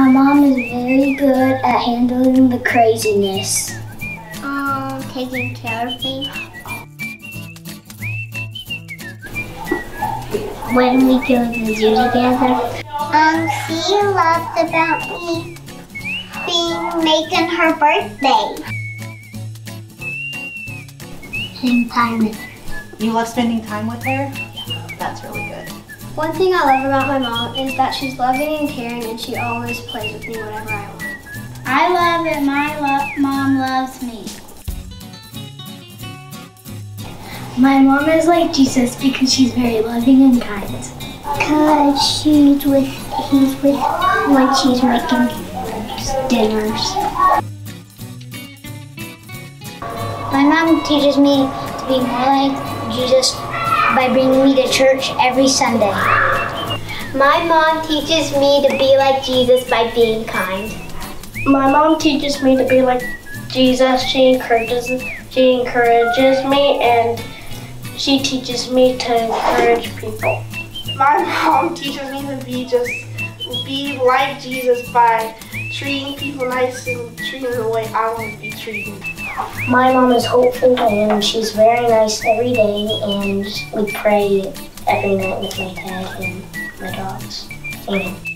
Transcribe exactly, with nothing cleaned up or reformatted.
My mom is very good at handling the craziness. Um, taking care of me. When we go to the zoo together. Um, she loved about me being making her birthday. Spending time with her. You love spending time with her? That's really good. One thing I love about my mom is that she's loving and caring, and she always plays with me whenever I want. I love that my lo- mom loves me. My mom is like Jesus because she's very loving and kind. Because she's with, he's with when she's making dinners. My mom teaches me to be more like Jesus by bringing me to church every Sunday. My mom teaches me to be like Jesus by being kind. My mom teaches me to be like Jesus. She encourages, she encourages me, and she teaches me to encourage people. My mom teaches me to be just be like Jesus by treating people nice and treating the way I want to be treated. My mom is hopeful and she's very nice every day, and we pray every night with my dad and my dogs. Amen.